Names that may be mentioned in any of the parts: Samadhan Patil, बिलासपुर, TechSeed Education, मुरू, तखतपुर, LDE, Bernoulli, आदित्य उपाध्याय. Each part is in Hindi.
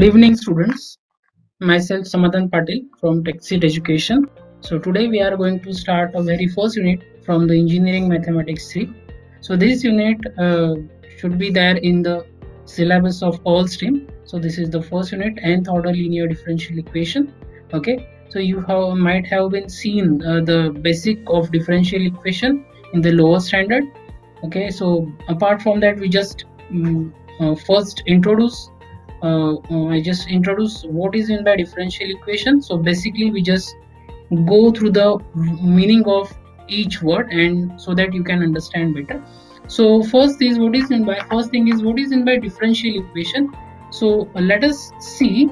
Good evening students, myself Samadhan Patil from TechSeed Education. So today we are going to start a very first unit from the Engineering Mathematics 3. So this unit should be there in the syllabus of all STEM. So this is the first unit, nth order linear differential equation. Okay, so you might have been seen the basic of differential equation in the lower standard. Okay, so apart from that we just I just introduce what is meant by differential equation. So basically we just go through the meaning of each word and so that you can understand better. So first thing is what is meant by differential equation. So let us see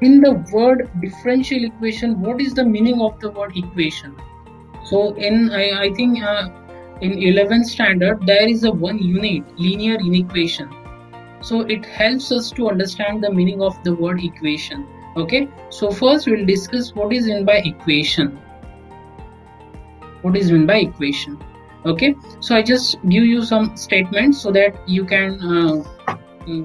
in the word differential equation what is the meaning of the word equation. So in I think in 11th standard there is a one unit linear inequation. So it helps us to understand the meaning of the word equation. Okay, so first we'll discuss what is meant by equation. What is meant by equation? Okay, so I just give you some statements so that you can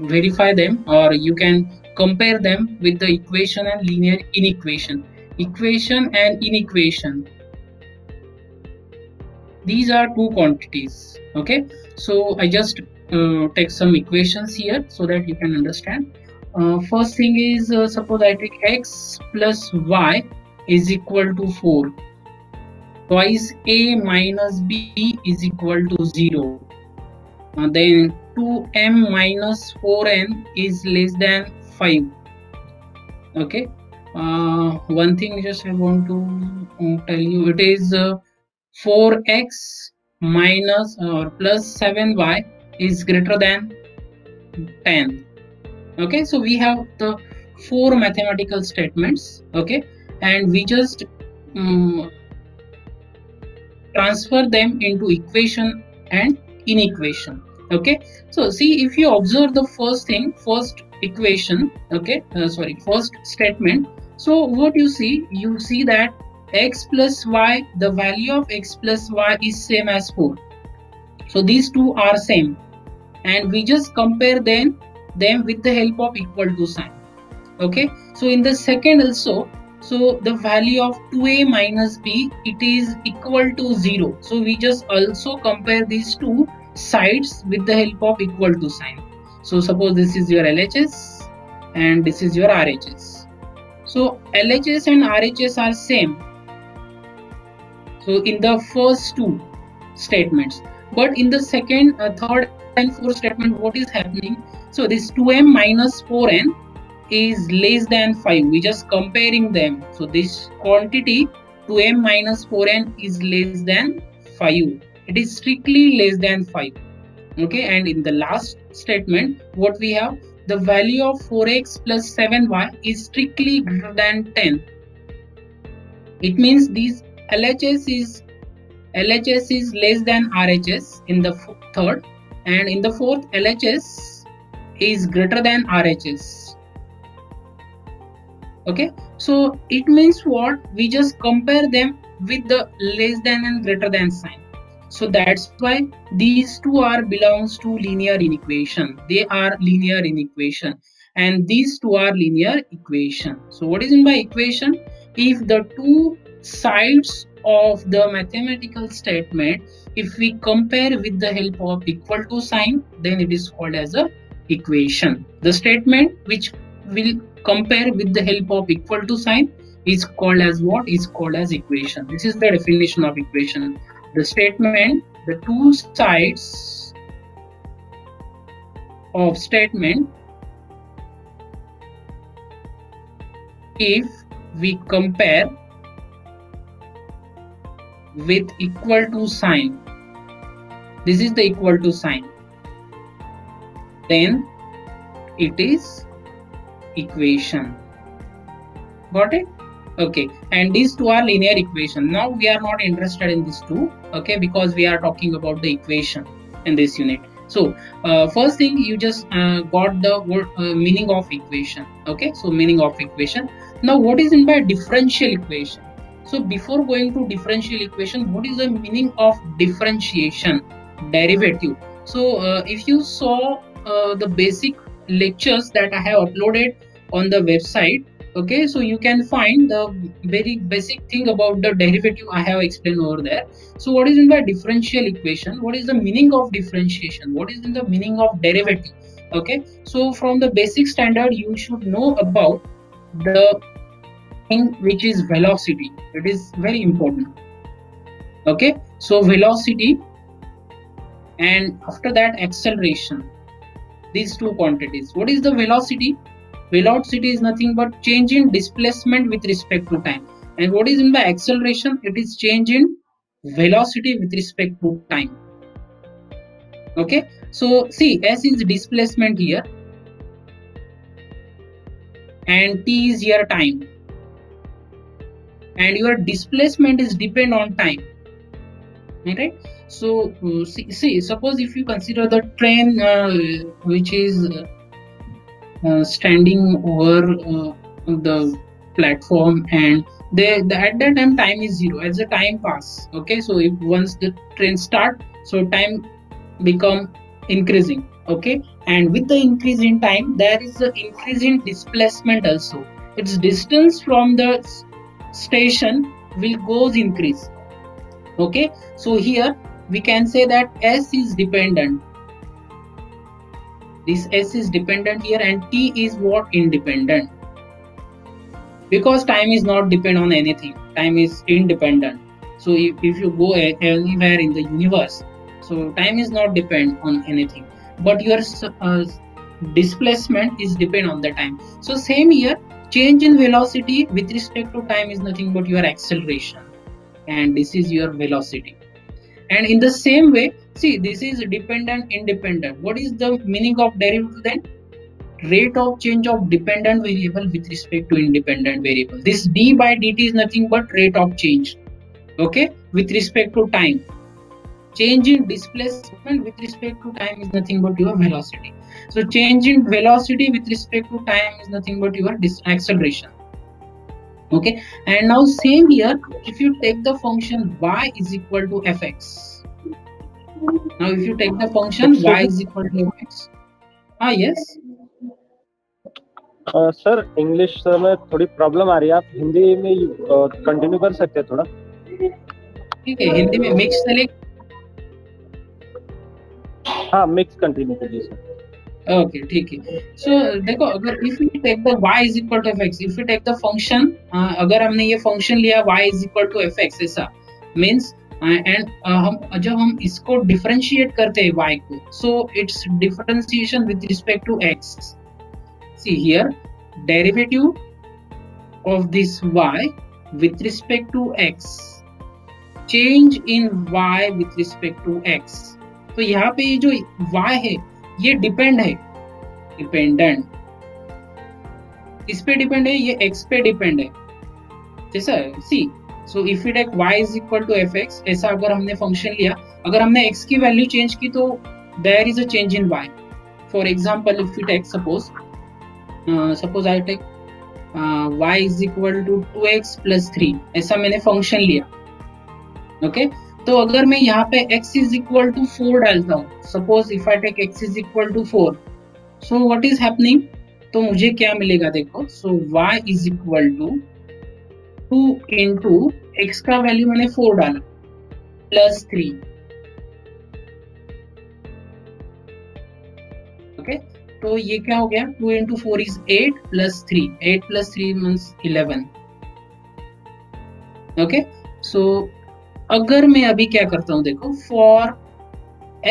verify them or you can compare them with the equation and linear inequation. Equation and inequation, these are two quantities. Okay, so I just take some equations here so that you can understand. First thing is suppose I take x plus y is equal to 4, twice a minus b is equal to 0, then 2m minus 4n is less than 5. Okay, one thing just I want to tell you, it is 4x minus or plus 7y is greater than 10. Okay, so we have the four mathematical statements. Okay, and we just transfer them into equation and inequation. Okay, so see, if you observe the first equation, okay, first statement. So what you see that x plus y, the value of x plus y is same as 4. So these two are same, and we just compare them with the help of equal to sign. Okay, so in the second also, so the value of 2a minus b, it is equal to 0. So we just also compare these two sides with the help of equal to sign. So suppose this is your LHS and this is your RHS. So LHS and RHS are same, so in the first two statements. But in the second, third and fourth statement, what is happening? So this 2m minus 4n is less than 5. We just comparing them. So this quantity 2m minus 4n is less than 5. It is strictly less than 5. Okay, and in the last statement, what we have? The value of 4x plus 7y is strictly greater than 10. It means these LHS is less than RHS in the third, and in the fourth LHS is greater than RHS. Okay, so it means what? We just compare them with the less than and greater than sign. So that's why these two are belongs to linear inequation. They are linear inequation and these two are linear equation. So what is meant by equation? If the two sides of the mathematical statement, if we compare with the help of equal to sign, then it is called as a equation. The statement which will compare with the help of equal to sign is called as what? Is called as equation. This is the definition of equation. The statement, the two sides of statement, if we compare with equal to sign, this is the equal to sign, then it is equation. Got it? Okay, and these two are linear equation. Now we are not interested in these two, okay, because we are talking about the equation in this unit. So first thing, you just got the word, meaning of equation. Okay, so meaning of equation. Now what is meant by differential equation? So before going to differential equation, what is the meaning of differentiation? Derivative. So if you saw the basic lectures that I have uploaded on the website. Okay, so you can find the very basic thing about the derivative I have explained over there. So what is in the differential equation? What is the meaning of differentiation? What is in the meaning of derivative? Okay, so from the basic standard, you should know about the thing which is velocity. It is very important. Okay, so velocity and after that acceleration, these two quantities. What is the velocity? Velocity is nothing but change in displacement with respect to time. And what is in the acceleration? It is change in velocity with respect to time. Okay, so see, S is displacement here and T is your time, and your displacement is depend on time. Right? So see, suppose if you consider the train which is standing over the platform, and at that time is zero as the time pass. Okay, so if once the train start, so time become increasing. Okay, and with the increase in time, there is the increase in displacement also. Its distance from the station will goes increase. Okay, so here we can say that S is dependent. This S is dependent here, and T is what? Independent. Because time is not depend on anything. Time is independent. So if you go anywhere in the universe, so time is not depend on anything. But your displacement is depend on the time. So same here, change in velocity with respect to time is nothing but your acceleration. And this is your velocity. And in the same way, see, this is dependent, independent. What is the meaning of derivative then? Rate of change of dependent variable with respect to independent variable. This d by dt is nothing but rate of change. Okay, with respect to time. Change in displacement with respect to time is nothing but your velocity. So change in velocity with respect to time is nothing but your acceleration. Okay, and now same here, if you take the function y is equal to fx. Now if you take the function y is equal to fx. हाँ yes. सर इंग्लिश में थोड़ी प्रॉब्लम आ रही है, आप हिंदी में कंटिन्यू कर सकते हैं थोड़ा? ठीक है, हिंदी में मिक्स चलेगा? हाँ मिक्स कंटिन्यू कीजिए सर. ओके ठीक है. सो देखो, अगर if you take the y is equal to fx, if you take the function, अगर हमने ये फंक्शन लिया y is equal to fx ऐसा मींस, एंड हम जब हम इसको डिफरेंशिएट करते हैं y को, so it's differentiation with respect to x. See here derivative of this y with respect to x, change in y with respect to x. तो यहाँ पे ये जो y है ये डिपेंड है, डिपेंडेंट इस पे डिपेंड है, ये x पे डिपेंड है जैसा. See so if you take y is equal to fx ऐसा अगर हमने फंक्शन लिया, अगर हमने x की वैल्यू चेंज की तो there is a change in y. For example if you take suppose I take y is equal to 2x plus 3 ऐसा मैंने फंक्शन लिया. ओके तो अगर मैं यहाँ पे x इज इक्वल टू 4 डालता हूँ, suppose if I take x is equal to 4, so what is happening, तो मुझे क्या मिलेगा देखो. So y is equal to 2 into x का वैल्यू मैंने 4 डाला प्लस 3. ओके तो ये क्या हो गया, 2 into 4 is 8 plus 3, 8 plus 3 means 11. Okay so अगर मैं अभी क्या करता हूं देखो, for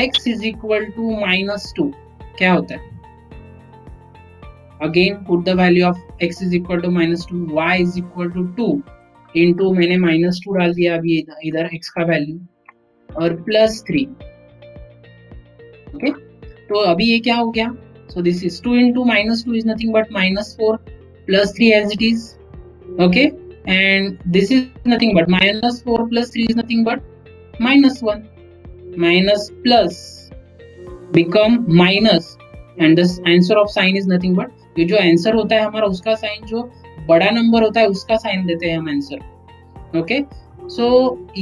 x is equal to minus 2 क्या होता है, again put the value of x is equal to minus 2, y is equal to 2 into मैंने माइनस 2 डाल दिया अभी इधर x का वैल्यू और प्लस 3. ओके तो अभी ये क्या हो गया, so this is 2 into minus 2 is nothing but minus 4 plus 3 as it is. Okay and this is nothing but minus 4 plus 3 is nothing but minus 1. Minus plus become minus, and this answer of sign is nothing but ये जो आंसर होता है हमारा उसका साइन, जो बड़ा नंबर होता है उसका साइन देते हैं हम आंसर. ओके सो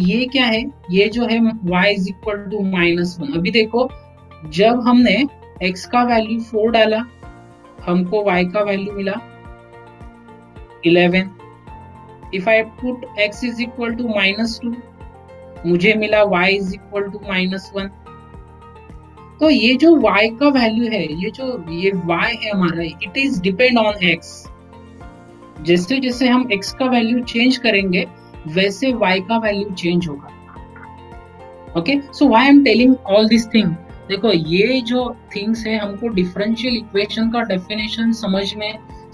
ये क्या है, ये जो है y is equal to minus 1. अभी देखो जब हमने x का वैल्यू 4 डाला हमको y का वैल्यू मिला 11. If I put x is equal to -2, मुझे मिला y is equal to -1. तो ये जो y का वैल्यू है, ये y है हमारा, it is depend on x. जैसे जैसे हम x का वैल्यू चेंज करेंगे वैसे y का वैल्यू चेंज होगा. Okay, so why I am telling all this thing. देखो ये जो थिंग्स है हमको डिफरेंशियल इक्वेशन का डेफिनेशन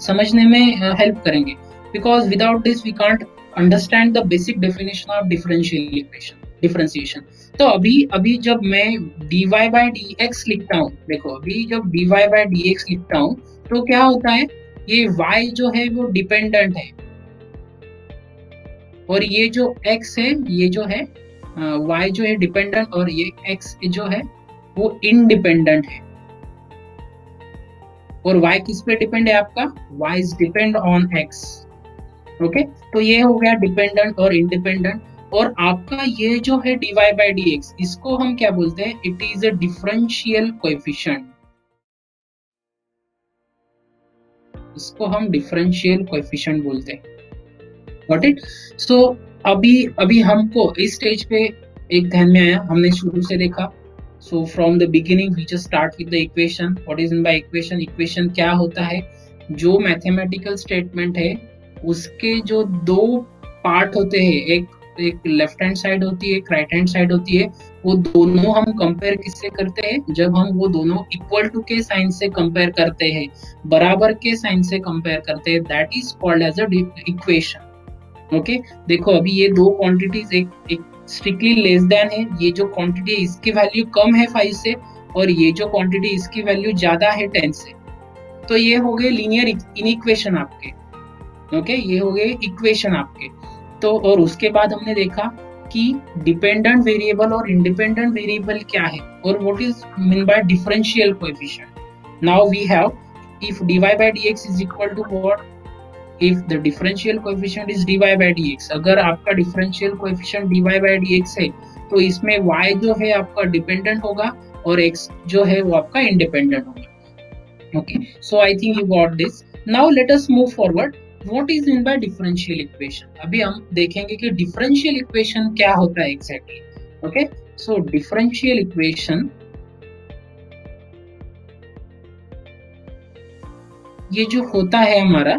समझने में हेल्प करेंगे, because without this we can't understand the basic definition of differential equation differentiation. तो अभी जब मैं dy by dx लिखता हूँ, देखो अभी जब dy by dx लिखता हूँ तो क्या होता है, ये y जो है वो डिपेंडेंट है और ये जो x है ये जो है y जो है डिपेंडेंट और ये x जो है वो इंडिपेंडेंट है. और y किस पे डिपेंड है आपका, y is depend on x. Okay, तो ये हो गया डिपेंडेंट और इंडिपेंडेंट. और आपका ये जो है dy by dx, इसको हम क्या बोलते हैं, it is a differential coefficient. इसको हम डिफरेंशियल कोएफिशिएंट बोलते हैं. Got it? So, अभी हमको इस स्टेज पे एक ध्यान में आया, हमने शुरू से देखा. So from the beginning we just start with the equation. What is meant by equation? Equation क्या होता है, जो मैथमेटिकल स्टेटमेंट है उसके जो दो पार्ट होते हैं, एक लेफ्ट हैंड साइड होती है, एक राइट हैंड साइड होती है. वो दोनों हम कंपेयर किससे करते हैं, जब हम वो दोनों इक्वल टू के साइन से कंपेयर करते हैं, बराबर के साइन से कंपेयर करते हैं, that is called as a equation. Okay, देखो अभी ये दो क्वांटिटीज, एक स्ट्रिक्टली लेस देन है, ये जो क्वांटिटी इसकी वैल्यू कम है 5 से और ये जो क्वांटिटी इसकी वैल्यू ज्यादा है 10 से. तो ये हो गए लीनियर इनइक्वेशन आपके. ओके, ये हो गए इक्वेशन आपके. तो और उसके बाद हमने देखा कि डिपेंडेंट वेरिएबल और इंडिपेंडेंट वेरिएबल क्या है और what is mean by differential coefficient. Now we have if dy by dx is equal to what, if the differential coefficient is dy by dx. अगर आपका differential coefficient dy by dx है तो इसमें y जो है आपका डिपेंडेंट होगा और x जो है वो आपका इंडिपेंडेंट होगा. Okay, so I think you got this. Now let us move forward. What is meant by differential equation? अभी हम देखेंगे कि differential equation क्या होता है exactly. Okay? So differential equation ये जो होता है हमारा,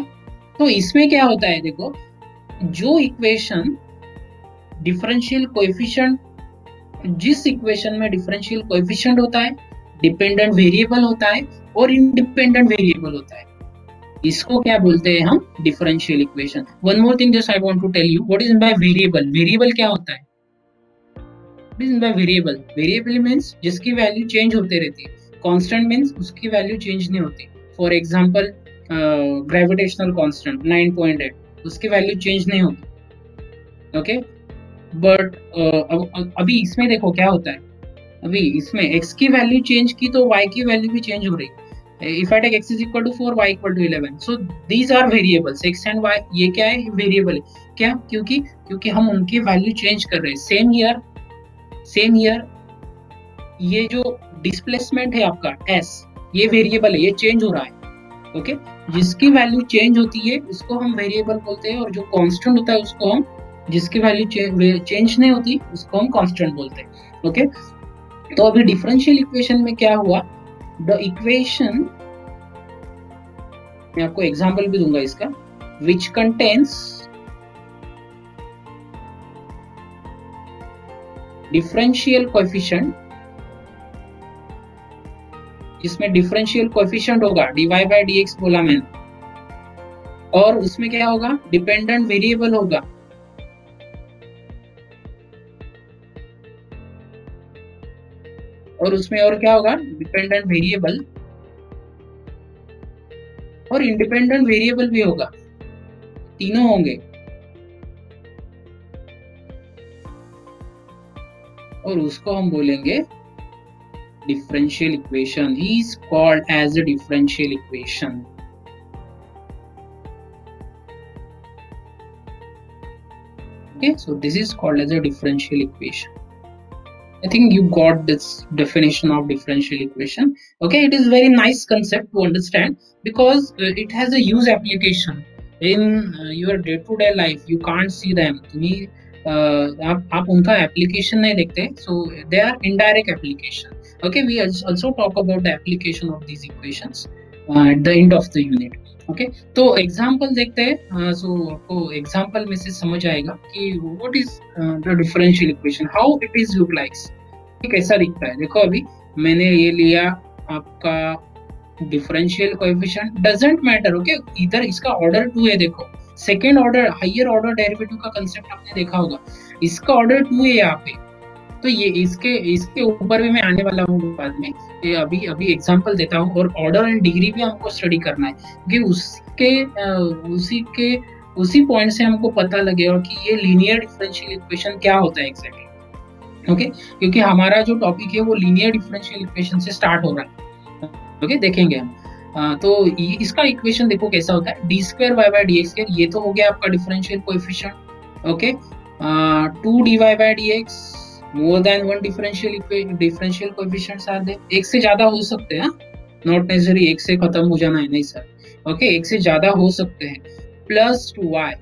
तो इसमें क्या होता है, देखो जो equation differential coefficient, जिस equation में differential coefficient होता है, dependent variable होता है और independent variable होता है, इसको क्या बोलते हैं हम differential equation. One more thing just I want to tell you, what is by variable. Variable क्या होता है, what is by variable. Variable means जिसकी वैल्यू चेंज होते रहती है. कांस्टेंट मींस उसकी वैल्यू चेंज नहीं होती. फॉर एग्जांपल ग्रेविटेशनल कांस्टेंट 9.8, उसकी वैल्यू चेंज नहीं होती. ओके, बट अभी इसमें देखो क्या होता है, अभी इसमें x की वैल्यू चेंज की तो y की वैल्यू भी चेंज हो रही है. If I take x is equal to 4, y equal to 11. So these are variables. X and y, ये क्या है, वेरिएबल है. क्या, क्योंकि हम उनकी वैल्यू चेंज कर रहे हैं. सेम ईयर ये जो डिस्प्लेसमेंट है आपका s, ये वेरिएबल है, ये चेंज हो रहा है. ओके, जिसकी वैल्यू चेंज होती है उसको हम वेरिएबल बोलते हैं और जो कांस्टेंट होता है उसको हम, जिसकी वैल्यू चेंज नहीं होती उसको हम कांस्टेंट बोलते हैं. ओके, तो अभी डिफरेंशियल इक्वेशन में क्या हुआ, द इक्वेशन, मैं आपको एग्जाम्पल भी दूंगा इसका, विच कंटेन्स डिफरेंशियल कोएफिशिएंट, जिसमें डिफरेंशियल कोएफिशिएंट होगा dy by dx बोला मैंने, और उसमें क्या होगा, डिपेंडेंट वेरिएबल होगा. और उसमें और क्या होगा, डिपेंडेंट वेरिएबल और इंडिपेंडेंट वेरिएबल भी होगा. तीनों होंगे और उसको हम बोलेंगे differential equation. Is called as a differential equation. Okay, so this is called as a differential equation. I think you got this definition of differential equation. Okay, it is very nice concept to understand because it has a huge application in your day-to-day life. You can't see them. आप उनका application नहीं देखते, so they are indirect application. Okay, we also talk about the application of these equations at the end of the unit. Okay, तो example देखते हैं, so आपको example में से समझ आएगा कि what is the differential equation, how it is look like, कैसा दिखता है. देखो अभी मैंने ये लिया आपका differential coefficient, doesn't matter. Okay, इधर इसका order 2 है. देखो second order higher order derivative का कंसेप्ट आपने देखा होगा, इसका ऑर्डर 2 है यहाँ पे, तो ये इसके ऊपर भी मैं आने वाला हूँ बाद में. ये अभी एग्जांपल देता हूँ. और ऑर्डर एंड डिग्री भी हमको स्टडी करना है क्योंकि उसी पॉइंट से हमको पता लगेगा कि ये लीनियर डिफरेंशियल इक्वेशन क्या होता है एग्जैक्टली. ओके, क्योंकि हमारा जो टॉपिक है वो लीनियर डिफरेंशियल इक्वेशन से स्टार्ट हो रहा है. ओके, देखेंगे हम. तो इसका इक्वेशन देखो कैसा होता है. D square y by d x square, ये तो हो गया आपका differential coefficient. Okay, 2dy by d x more than one differential coefficients are there. एक से ज्यादा हो सकते हैं, नॉट नेसेसरी एक से खत्म हो जाना है, नहीं सर. ओके, एक से ज्यादा हो सकते हैं. Plus y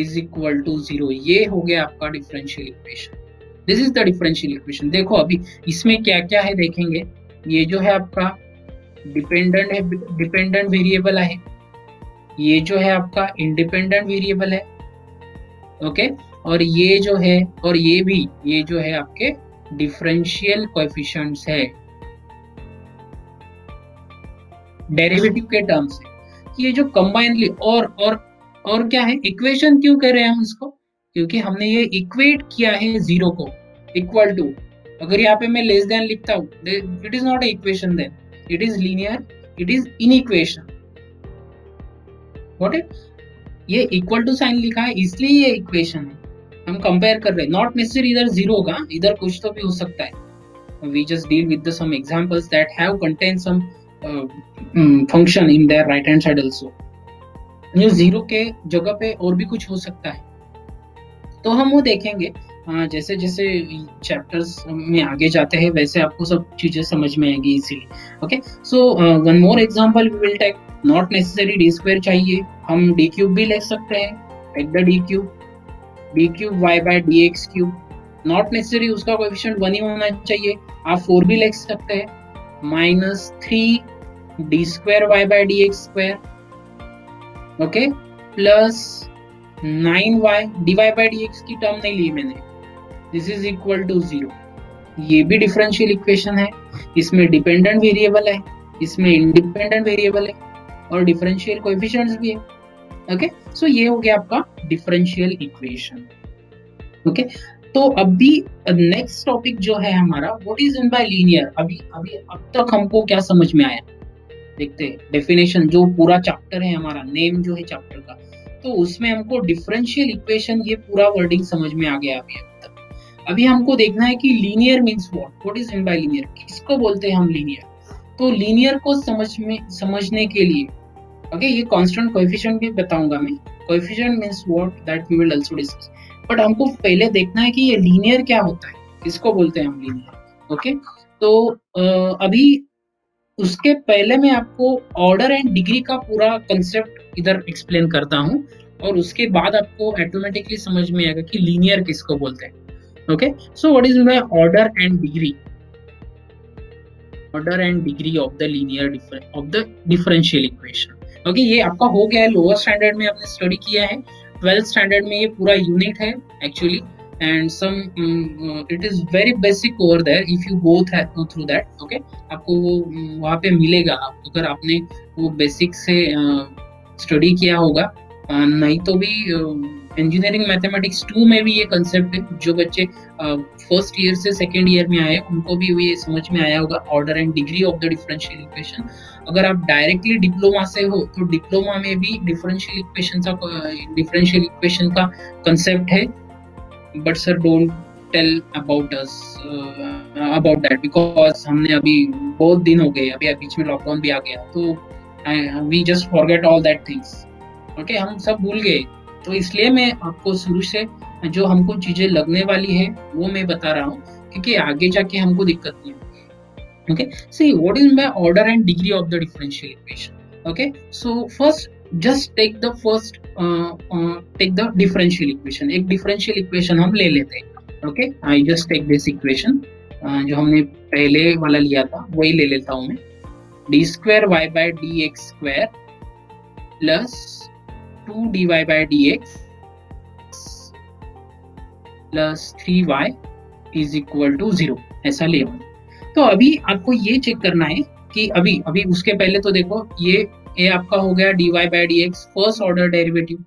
is equal to 0, ये हो गया आपका differential equation. This is the differential equation. देखो अभी इसमें क्या क्या है देखेंगे. ये जो है आपका डिपेंडेंट वेरिएबल है, ये जो है आपका इंडिपेंडेंट वेरिएबल है. ओके, और ये जो है और ये भी, ये जो है आपके डिफरेंशियल कोएफिशिएंट्स है, डेरिवेटिव के टर्म्स है. ये जो कंबाइनली और क्या है इक्वेशन, क्यों कह रहे हैं हम इसको, क्योंकि हमने ये इक्वेट किया है 0 को इक्वल टू. अगर यहाँ पे मैं लेस देन लिखता हूँ, it is not a equation then, it is linear, it is inequation. Got it? ये equal to sign लिखा है इसलिए ये equation है, हम compare कर रहे हैं. Not necessary इधर 0 होगा, इधर कुछ तो भी हो सकता है. We just deal with the some examples that have contained some function in their right hand side also. ये 0 के जगह पे और भी कुछ हो सकता है, तो हम वो देखेंगे. जैसे जैसे चैप्टर्स में आगे जाते हैं वैसे आपको सब चीजें समझ में आएगी easily. Okay, so one more example we will take. Not necessary d square चाहिए, हम डी क्यूब भी ले सकते हैं. Take the d cube y by d x cube, not necessary उसका कोएफिशिएंट 1 ही होना चाहिए, आप 4 भी ले सकते हैं. Minus 3 d square y by d x square. Okay, plus 9y dy by d x की टर्म नहीं ली मैंने, दिस इज इक्वल टू 0. ये भी डिफरेंशियल इक्वेशन है, इसमें डिपेंडेंट वेरिएबल है, इसमें इंडिपेंडेंट वेरिएबल है और डिफरेंशियल कोएफिशिएंट्स भी है. ओके, सो ये हो गया आपका डिफरेंशियल इक्वेशन. ओके, तो अभी नेक्स्ट टॉपिक जो है हमारा what is mean by linear. अभी अब तक हमको क्या समझ में आया देखते हैं. डेफिनेशन जो पूरा चैप्टर है हमारा, नेम जो है चैप्टर का, तो उसमें हमको डिफरेंशियल इक्वेशन ये पूरा वर्डिंग समझ में आ गया अभी तक. अभी हमको देखना है कि linear means what is mean by linear, किसको बोलते हैं हम लीनियर. तो लीनियर को समझने के लिए ओके, ये कांस्टेंट कोएफिशिएंट भी बताऊंगा मैं. Coefficient means what, that we will also discuss. But हमको पहले देखना है कि ये लीनियर क्या होता है, किसको बोलते हैं हम लीनियर. ओके, तो अभी उसके पहले मैं आपको ऑर्डर एंड डिग्री का पूरा कंसेप्ट इधर एक्सप्लेन करता हूँ और उसके बाद आपको ऑटोमेटिकली समझ में आएगा कि लीनियर किसको बोलते हैं. Okay, so what is meant by order and degree of the differential equation. Okay, ये आपका हो गया है. लोअर स्टैंडर्ड में आपने स्टडी किया है, 12th स्टैंडर्ड में ये पूरा यूनिट है actually, and some it is very basic over there. If you go through that, okay, आपको वो वहाँ पे मिलेगा अगर आपने वो बेसिक से स्टडी किया होगा. नहीं तो भी इंजीनियरिंग मैथमेटिक्स 2 में भी ये कंसेप्ट है. जो बच्चे फर्स्ट ईयर से सेकेंड ईयर में आए उनको भी ये समझ में आया होगा, order and degree of the differential equation. अगर आप डायरेक्टली डिप्लोमा से हो तो डिप्लोमा में भी डिफरेंशियल इक्वेशन का कंसेप्ट है. But sir don't tell about that because हमने अभी बहुत दिन हो गए, अभी बीच में लॉकडाउन भी आ गया, तो we just forget all that things. Okay, हम सब भूल गए, तो इसलिए मैं आपको शुरू से जो हमको चीजें लगने वाली है वो मैं बता रहा हूँ कि आगे जाके हमको दिक्कत नहीं होगी। Okay, see what is my order and degree of the differential equation. Okay, so first just take the differential equation. एक डिफरेंशियल इक्वेशन हम ले लेते हैं। Okay, I just take this equation जो हमने पहले वाला लिया था वही ले लेता हूँ मैं। D square y by d x square plus 2dy by dx plus 3y is equal to 0, ऐसा ले। तो अभी आपको ये चेक करना है कि अभी उसके पहले तो देखो ये आपका हो गया dy by dx first order derivative.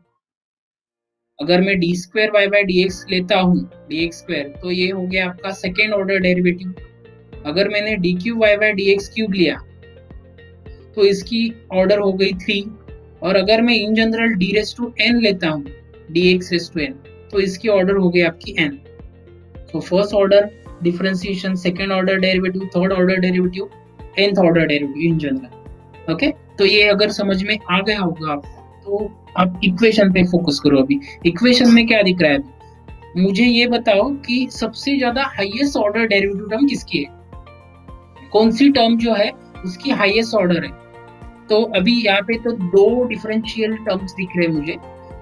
अगर मैं d square y by dx लेता हूँ dx स्क्वायर, तो ये हो गया आपका सेकेंड ऑर्डर डेरिवेटिव। अगर मैंने d cube y by dx cube लिया तो इसकी ऑर्डर हो गई 3, और अगर मैं in general d raise to n लेता हूँ dx रेस टू एन, तो इसकी ऑर्डर हो गई आपकी n। तो first order differentiation, second order derivative, third order derivative, nth order derivative in general. Okay, तो ये अगर समझ में आ गया होगा आप, तो आप इक्वेशन पे फोकस करो। अभी इक्वेशन में क्या दिख रहा है, अभी मुझे ये बताओ कि सबसे ज्यादा हाईएस्ट ऑर्डर डेरिवेटिव टर्म किसकी है, कौन सी टर्म जो है उसकी हाईएस्ट ऑर्डर है। तो अभी यहाँ पे तो दो डिफरेंशियल टर्म्स दिख रहे हैं मुझे।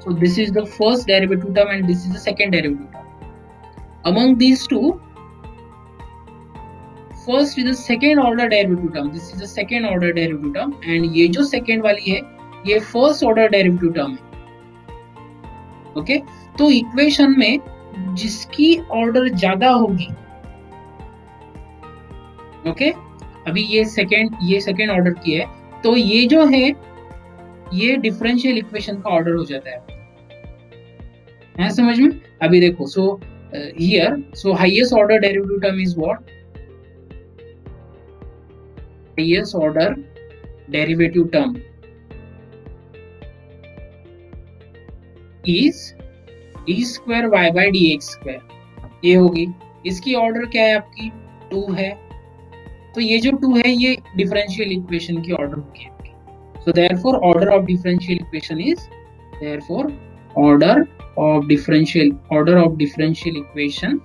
So this is the first derivative term and this is the second derivative term. Among these two, first is the second order derivative term, this is the second order derivative term, and ये जो सेकंड वाली है ये फर्स्ट ऑर्डर डेरिवेटिव टर्म है। ओके, तो इक्वेशन में जिसकी ऑर्डर ज्यादा होगी, ओके, अभी ये सेकेंड ऑर्डर की है, तो ये जो है ये डिफरेंशियल इक्वेशन का ऑर्डर हो जाता है, समझ में। अभी देखो, so here, so highest order derivative term is what, highest order derivative term is d square y by d x square, ये होगी। इसकी ऑर्डर क्या है आपकी, 2 है। तो ये जो 2 है ये डिफरेंशियल इक्वेशन की ऑर्डर होगी। So therefore order of differential equation is, therefore order of differential equation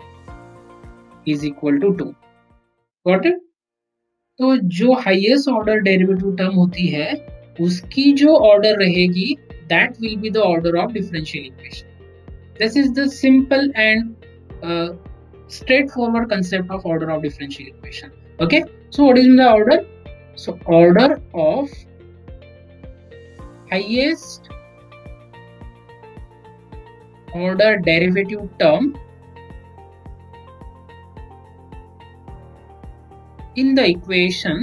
is equal to 2। Got it. तो जो हाईएस्ट ऑर्डर डेरिवेटिव टर्म होती है उसकी जो ऑर्डर रहेगी that will be the order of differential equation. This is the simple and straight forward concept of order of differential equation. Okay, so what is the order? So order of highest order derivative term in the equation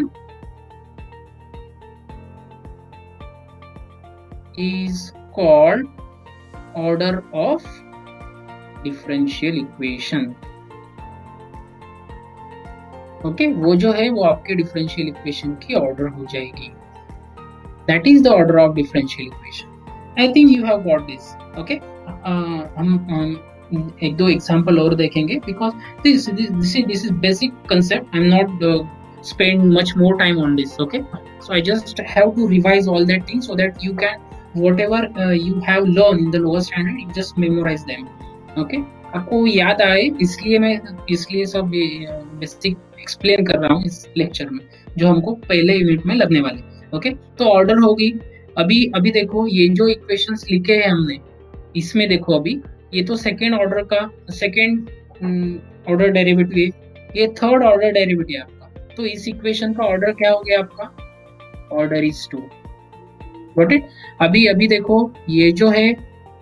is called order of differential equation. Okay, वो जो है वो आपके डिफरेंशियल इक्वेशन की ऑर्डर हो जाएगी। That is the order of differential equation. I think you have got this. Okay, हम एक दो एग्जांपल और देखेंगे because this is basic concept. I am not spend much more time on this. Okay, so I just have to revise all that thing so that you can whatever you have learn in the lower standard you just memorise them. Okay, आपको याद आए इसलिए मैं सब बेसिक एक्सप्लेन कर रहा हूँ इस लेक्चर में जो हमको पहले यूनिट में लगने वाले। ओके, तो ऑर्डर होगी। अभी देखो ये जो इक्वेशंस लिखे हैं हमने, इसमें देखो अभी ये तो सेकेंड ऑर्डर का सेकेंड ऑर्डर डेरिवेटिव है, ये थर्ड ऑर्डर डेरिवेटिव है आपका। तो इस इक्वेशन का ऑर्डर क्या हो गया आपका, ऑर्डर इज 2। Got it. अभी देखो ये जो है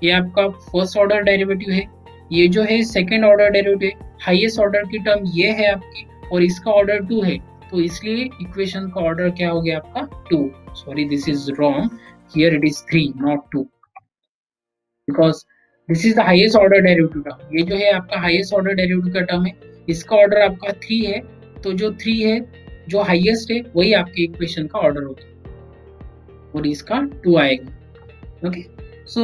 ये आपका फर्स्ट ऑर्डर डेरिवेटिव है, ये जो है सेकेंड ऑर्डर डेरिवेटिव है, हाईएस्ट ऑर्डर की टर्म ये है आपकी और इसका ऑर्डर 2 है, तो इसलिए इक्वेशन का ऑर्डर क्या हो गया आपका 2। Sorry, this is wrong, here it is 3 not 2 because this is the highest order derivative term. ये जो है आपका हाईएस्ट ऑर्डर डेरिवेटिव का टर्म है, इसका ऑर्डर आपका 3 है, तो जो 3 है जो हाईएस्ट है वही आपके इक्वेशन का ऑर्डर होगा और इसका 2 आएगा। ओके, सो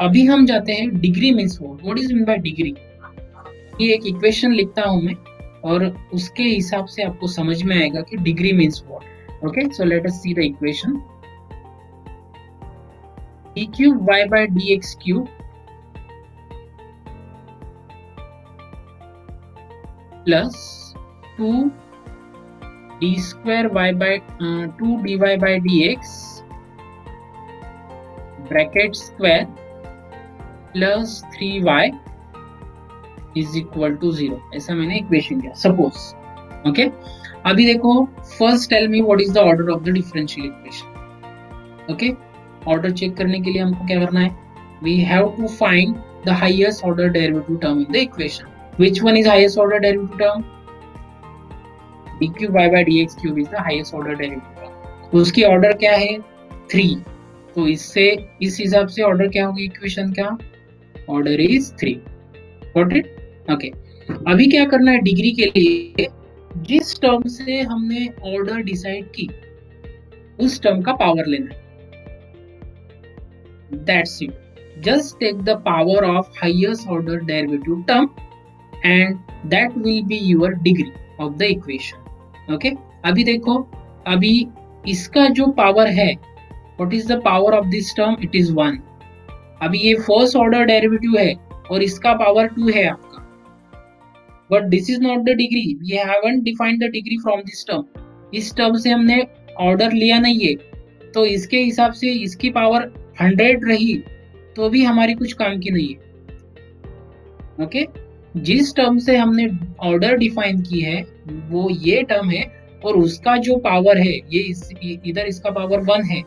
अभी हम जाते हैं degree means what is mean by degree. ये एक इक्वेशन लिखता हूं मैं और उसके हिसाब से आपको समझ में आएगा कि degree means what. Okay, so let us see the equation. D cube y by d x cube plus 2 dy by dx bracket square plus 3y is equal to 0। ऐसा मैंने इक्वेशन दिया सपोज। ओके, अभी देखो, first tell me what is the order of the differential equation. Okay, order check करने के लिए हमको क्या करना है, we have to find the highest order derivative term in the equation. Which one is highest order derivative term? dqy by dx cube is the highest order derivative। तो उसकी ऑर्डर क्या है? 3। तो इससे इस हिसाब से ऑर्डर क्या होगी इक्वेशन का? Order is 3। Got it? Okay, अभी क्या करना है डिग्री के लिए, जिस टर्म से हमने ऑर्डर डिसाइड की उस टर्म का पावर लेना है। That's it. Just take the power of highest order derivative term and that will be your degree of the equation. Okay, अभी देखो, अभी इसका जो पावर है, what is the power of this term? It is 1। अभी ये फर्स्ट ऑर्डर डेरिवेटिव है और इसका पावर 2 है आपका, but this is not the degree. We haven't defined the degree from this term. इस टर्म से हमने ऑर्डर लिया नहीं है, तो इसके हिसाब से इसकी पावर 100 रही तो भी हमारी कुछ काम की नहीं है। ओके, जिस टर्म से हमने ऑर्डर डिफाइन की है वो ये टर्म है और उसका जो पावर है ये इधर इसका पावर 1 है,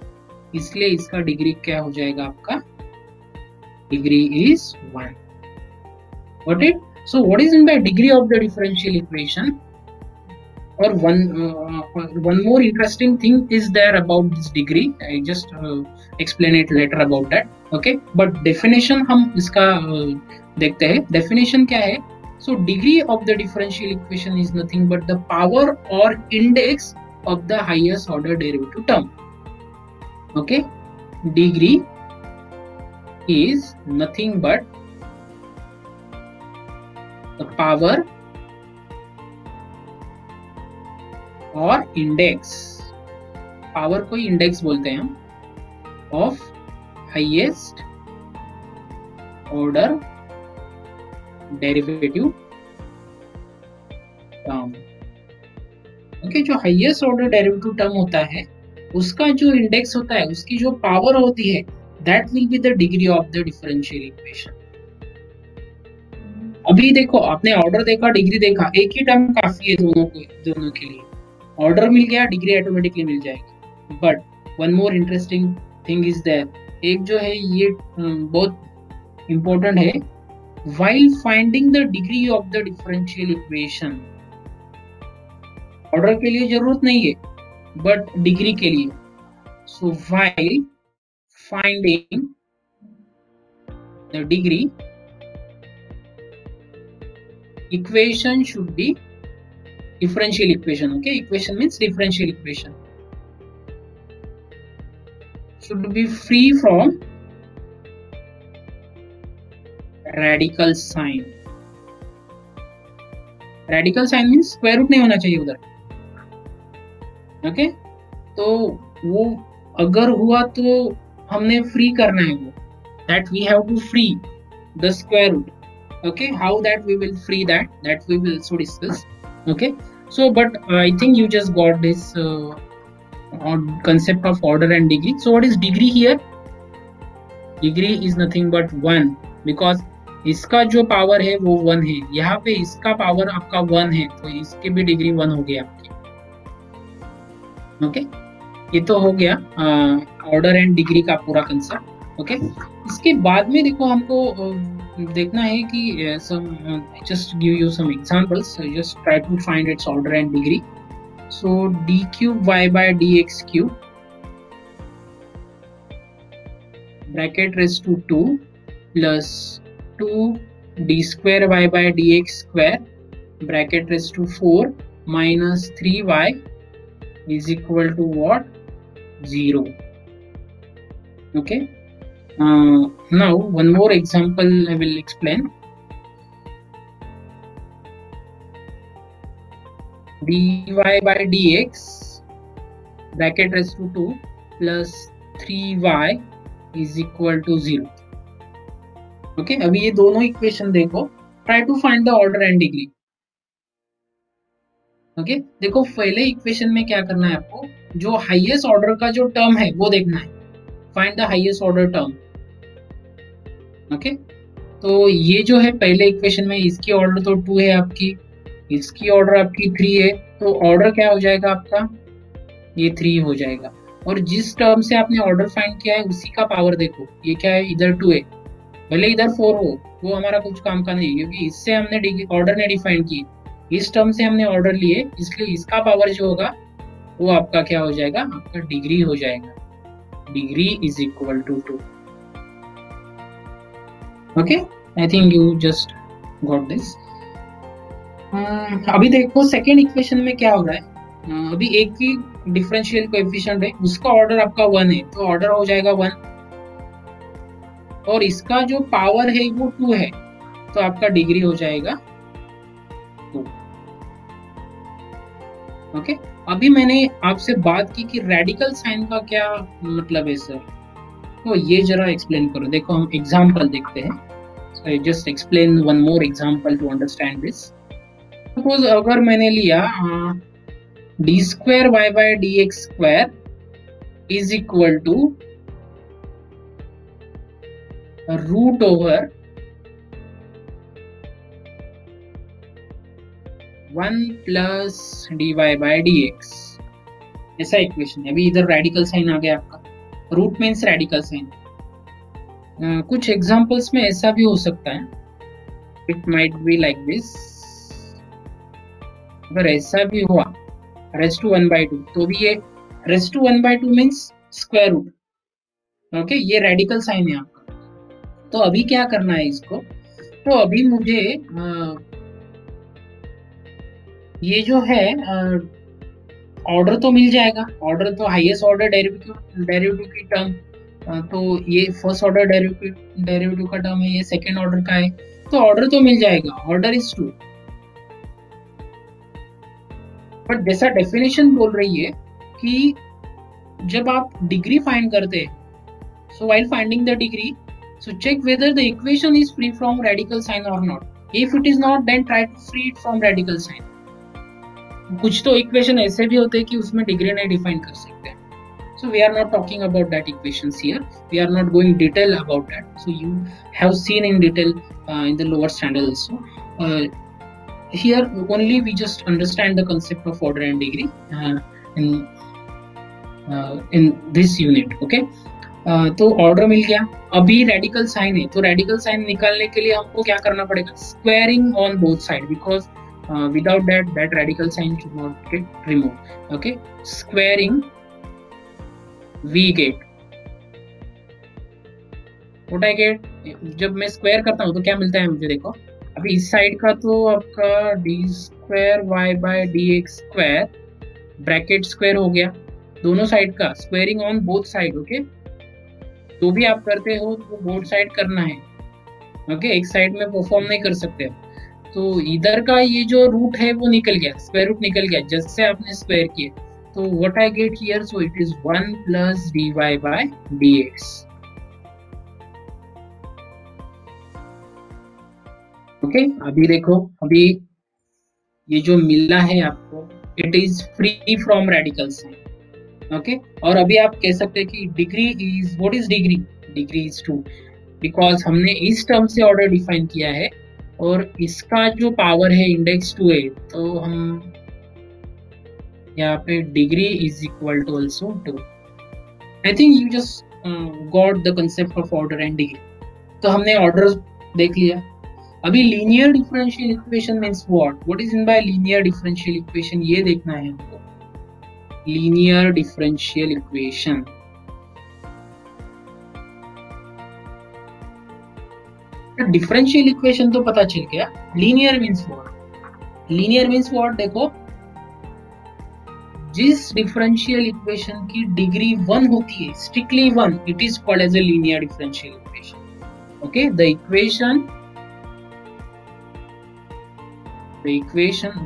इसलिए इसका डिग्री क्या हो जाएगा आपका? Degree is 1। What it? So what is in by degree of the differential equation? और one more interesting thing is there about this degree. I just explain it later about that. Okay, but definition हम इसका देखते हैं। डेफिनेशन क्या है? So degree of the differential equation is nothing but the power और index of the highest order derivative term. Okay, degree is nothing but the power और इंडेक्स, पावर को इंडेक्स बोलते हैं हम, of highest order derivative term. Okay, जो हाईएस्ट ऑर्डर डेरिवेटिव टर्म होता है उसका जो इंडेक्स होता है, उसकी जो पावर होती है, that will be the degree of the differential equation. अभी देखो, आपने ऑर्डर देखा, डिग्री देखा, एक ही टर्म काफी है दोनों के लिए। ऑर्डर मिल गया, डिग्री ऑटोमेटिकली मिल जाएगी। But one more interesting thing is that, एक जो है ये बहुत इंपॉर्टेंट है, while finding the degree of the differential equation, order के लिए जरूरत नहीं है बट डिग्री के लिए। So while finding the degree, equation should be differential equation. Okay, equation means differential equation should be free from radical sign. Radical sign means square root नहीं होना चाहिए उधर। Okay okay? तो वो अगर हुआ तो हमने फ्री करना है वो, that we have to free the square root. Okay, how that we will free that we will so discuss. Okay, so but I think you just got this concept of order and degree. So what is degree here? Degree is nothing but 1, because इसका जो पावर है वो 1 है, यहाँ पे इसका पावर आपका 1 है, तो इसकी भी डिग्री 1 हो गया आपकी। ओके, ये तो हो गया ऑर्डर एंड डिग्री का पूरा कंसेप्ट। ओके, इसके बाद में देखो हमको देखना है कि some, just give you some examples, just try to find its order and degree. So d cube y by d x cube bracket raise to 2 plus 2 d square y by dx square bracket raised to 4 minus 3y is equal to what? 0. Okay. Now one more example I will explain. Dy by dx bracket raised to 2 plus 3y is equal to 0. Okay, अभी ये दोनों इक्वेशन देखो, try to find the order and degree. Okay, देखो पहले इक्वेशन में क्या करना है आपको, जो हाईएस्ट ऑर्डर का जो टर्म है वो देखना है, find the highest order term. Okay, तो ये जो है पहले इक्वेशन में इसकी ऑर्डर तो 2 है आपकी, इसकी ऑर्डर आपकी 3 है, तो ऑर्डर क्या हो जाएगा आपका, ये 3 हो जाएगा। और जिस टर्म से आपने ऑर्डर फाइंड किया है उसी का पावर देखो, ये क्या है, इधर 2 है, भले इधर 4 हो, वो हमारा कुछ काम का नहीं है क्योंकि इससे हमने ऑर्डर ने डिफाइन की, इस टर्म से हमने ऑर्डर लिए, इसलिए इसका पावर जो होगा वो आपका क्या हो जाएगा, आपका डिग्री हो जाएगा, degree is equal to 2। Okay, I think you just got this. अभी देखो सेकेंड इक्वेशन में क्या हो रहा है, अभी एक ही डिफरेंशियल कोएफिशिएंट है, उसका ऑर्डर आपका 1 है, तो ऑर्डर हो जाएगा 1, और इसका जो पावर है वो 2 है, तो आपका डिग्री हो जाएगा 2। ओके, अभी मैंने आपसे बात की कि रेडिकल साइन का क्या मतलब है सर, तो ये जरा एक्सप्लेन करो। देखो हम एग्जांपल देखते हैं, so I just explain one more example to understand this. Suppose अगर मैंने लिया d² y/dx² is equal to √/1 + dy/dx, ऐसा इक्वेशन है। अभी इधर रेडिकल साइन आ गया आपका, रूट मीन्स रेडिकल साइन। कुछ एग्जांपल्स में ऐसा भी हो सकता है, it might be like this. अगर ऐसा भी हुआ raise to 1/2, तो भी ये raise to 1/2 means square root. Okay, ये रेडिकल साइन है आपका। तो अभी क्या करना है इसको, तो अभी मुझे ये जो है ऑर्डर तो मिल जाएगा, ऑर्डर तो हाईएस्ट ऑर्डर डेरिवेटिव की टर्म, तो ये फर्स्ट ऑर्डर डेरिवेटिव का टर्म है, ये सेकेंड ऑर्डर का है, तो ऑर्डर तो मिल जाएगा, ऑर्डर इज 2। बट जैसा डेफिनेशन बोल रही है कि जब आप डिग्री फाइंड करते हैं, so while finding the degree, so check whether the equation is free from radical sign और not, if it is not then try to free it from radical sign. कुछ तो इक्वेशन ऐसे भी होते हैं कि उसमें डिग्री नहीं डिफाइन कर सकते हैं, so we are not talking about that equations here, we are not going detail about that, so you have seen in detail in the lower standard also. Here only we just understand the concept of order and degree in this unit, okay? तो order मिल गया, अभी radical sign है, तो radical sign निकालने के लिए हमको क्या करना पड़ेगा, squaring on both side, because without that radical sign should not get removed, okay? Squaring we get, what I get, जब मैं square करता हूँ तो क्या मिलता है मुझे, देखो अभी इस साइड का तो आपका d² y/dx² ब्रैकेट स्क्वायर हो गया, दोनों साइड का squaring on both side. Okay, तो भी आप करते हो तो बोथ साइड करना है, ओके, एक साइड में परफॉर्म नहीं कर सकते। तो इधर का ये जो रूट है वो निकल गया, स्क्वायर रूट निकल गया जिससे आपने स्क्वायर किया, तो what I get here, so it is 1 + dy/dx। Okay, अभी देखो अभी ये जो मिला है आपको, it is free from radical sign. Okay, और अभी आप कह सकते हैं कि degree is, what is degree, degree is 2, because हमने इस टर्म से ऑर्डर डिफाइन किया है और इसका जो पावर है इंडेक्स 2 है, तो हम यहाँ पे degree is equal to also 2। I think you just got the concept of order and degree. तो हमने ऑर्डर देख लिया। अभी linear differential equation means what is in by linear differential equation, ये देखना है हमको, linear differential equation. Differential equation तो पता चल गया, linear means what, linear means what, देखो जिस डिफरेंशियल इक्वेशन की डिग्री 1 होती है, strictly 1, it is called as a linear differential equation. Okay, the equation,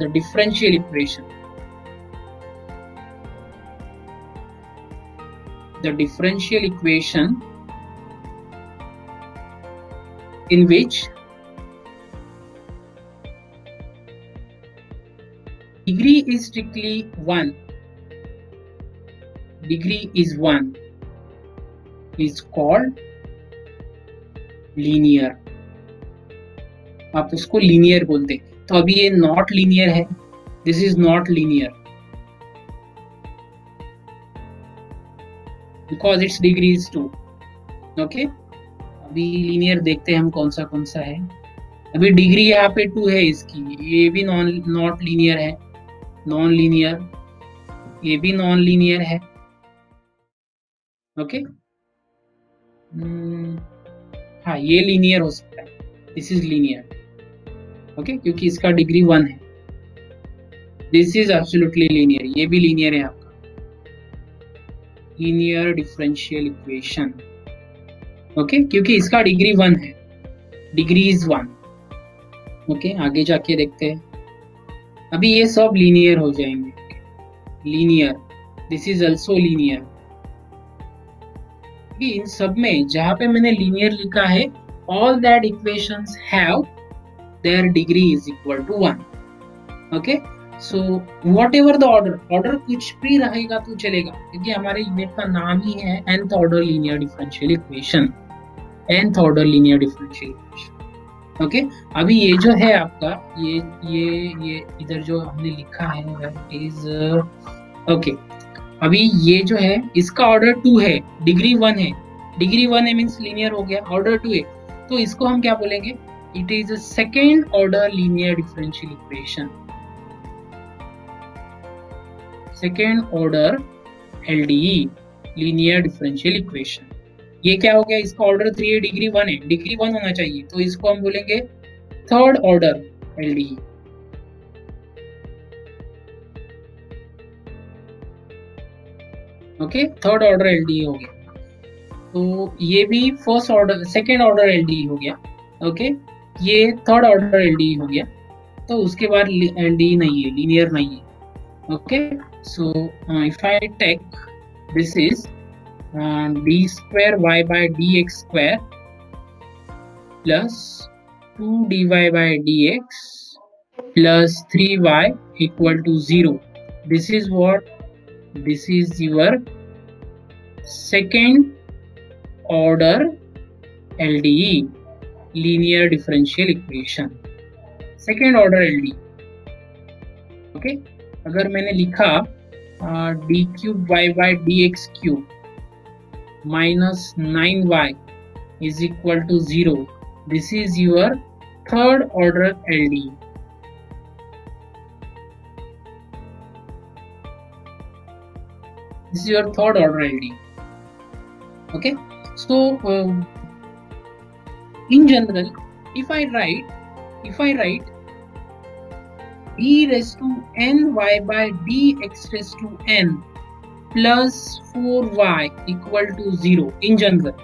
the differential equation, in which Degree is strictly one. Degree is one. Is called linear. आप उसको linear बोलते हैं. तो अभी ये not linear है. This is not linear because its degree is two. Okay? अभी linear देखते हैं हम कौन सा है. अभी डिग्री यहाँ पे टू है इसकी. ये भी नॉट लीनियर है, नॉन लीनियर. ये भी नॉन लीनियर है. ओके, हाँ ये लीनियर हो सकता है. This is linear. ओके, क्योंकि इसका डिग्री वन है. This is absolutely linear. ये भी लीनियर है आपका. Linear differential equation. ओके, क्योंकि इसका डिग्री वन है. Degree is one. ओके, आगे जाके देखते हैं. अभी ये सब लीनियर हो जाएंगे. Linear, this is also linear. इन सब में जहां पे मैंने लीनियर लिखा है, all that equations have their degree is equal to one. Okay, so whatever the order, order कुछ भी रहेगा तो चलेगा, क्योंकि हमारे यूनिट का नाम ही है nth order linear differential equation. nth order linear differential equation. Okay, अभी ये जो है आपका ये इधर जो हमने लिखा है दैट इज ओके. अभी ये जो है इसका ऑर्डर टू है, डिग्री वन है. डिग्री वन है मींस लीनियर हो गया. ऑर्डर टू है तो इसको हम क्या बोलेंगे? It is a second order linear differential equation. Second order LDE linear differential equation. ये क्या हो गया? इसका ऑर्डर थ्री है, डिग्री वन है. डिग्री वन होना चाहिए तो इसको हम बोलेंगे third order LDE. Okay, third order LDE हो गया. तो ये भी first order, second order LDE हो गया. ओके, ये थर्ड ऑर्डर LDE हो गया. तो उसके बाद LDE नहीं है, लीनियर नहीं है. Okay, so if I take this is d square y by dx square plus 2dy by dx plus 3y equal to 0. This is what? This is your second order LDE linear differential equation. Second order LDE. Okay? अगर मैंने लिखा d cube y by dx cube minus 9y is equal to 0. This is your third order LDE. This is your third order LDE. Okay. So in general, if I write d raised to n y by dx raised to n plus 4y equal to 0 in general.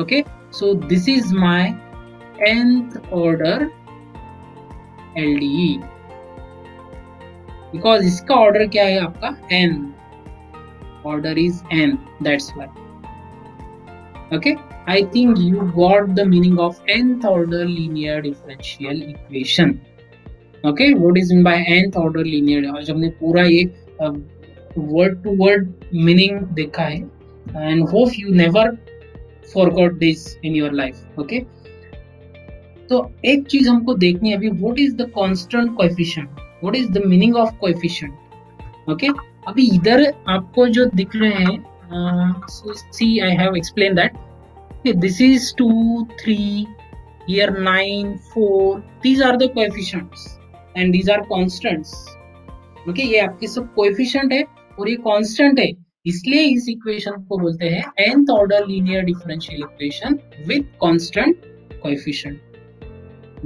Okay, so this is my nth order LDE because इसका order क्या है आपका? n. Order is n, that's why. Okay, I think you got the meaning of nth order linear differential equation. Okay, what is meant by nth order linear? आज हमने पूरा ये word to word meaning देखा है and hope you never forgot this in your life. Okay, तो एक चीज हमको देखनी है अभी. What is the constant coefficient? What is the meaning of coefficient? Okay, अभी इधर आपको जो दिख रहे हैं, so see I have explained that. Okay, this is 2, 3, here 9, 4. These are the coefficients and these are constants. Okay, ये आपके सब coefficient है और ये कांस्टेंट है, इसलिए इस इक्वेशन को बोलते हैं nth order linear differential equation with constant coefficient.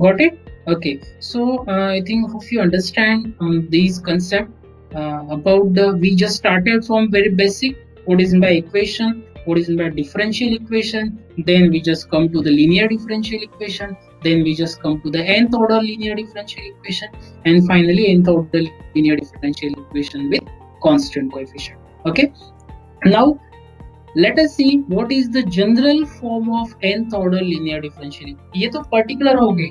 Got it? Okay, so I think hope you understand this concept about the, we just started from very basic. What is mean by equation, what is meant by differential equation, then we just come to the linear differential equation, then we just come to the nth order linear differential equation, and finally nth order linear differential equation with constant coefficient. Okay, now let us see what is the general form of nth order linear differential. ये तो particular हो गए.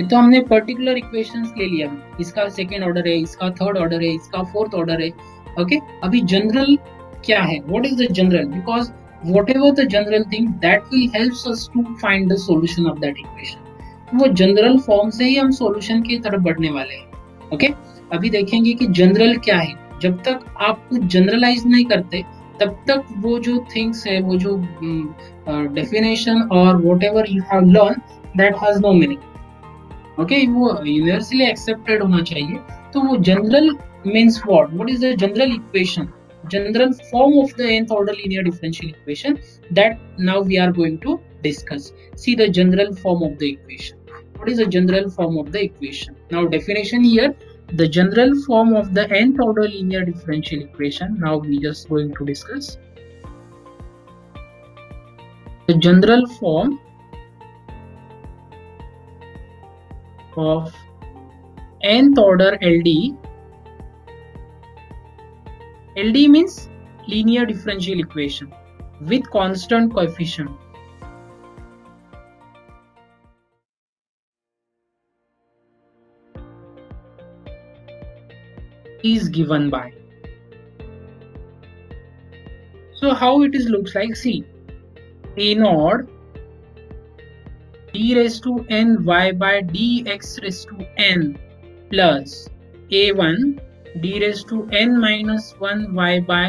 ये तो हमने पर्टिकुलर इक्वेशंस ले लिया, इसका सेकेंड ऑर्डर है, इसका थर्ड ऑर्डर है, इसका फोर्थ ऑर्डर है, ओके। अभी जनरल क्या है, what is the general, because whatever the general thing that will helps us to find the solution of that equation, वो general form से ही हम solution की तरफ बढ़ने वाले हैं, ओके। अभी देखेंगे कि general क्या है। जब तक आप कुछ generalize नहीं करते तब तक वो जो things है, वो जो definition or whatever you have learned that has no meaning, okay. वो universally accepted होना चाहिए। तो वो general means what? What is the general equation? General form of the nth order linear differential equation that now we are going to discuss. See the general form of the equation. What is the general form of the equation? Now definition here, the general form of the nth order linear differential equation. Now we just going to discuss the general form of nth order LDE. LDE means linear differential equation with constant coefficient. Is given by. So how it is looks like? See, a naught d raised to n y by dx raised to n plus a1 d raised to n minus 1 y by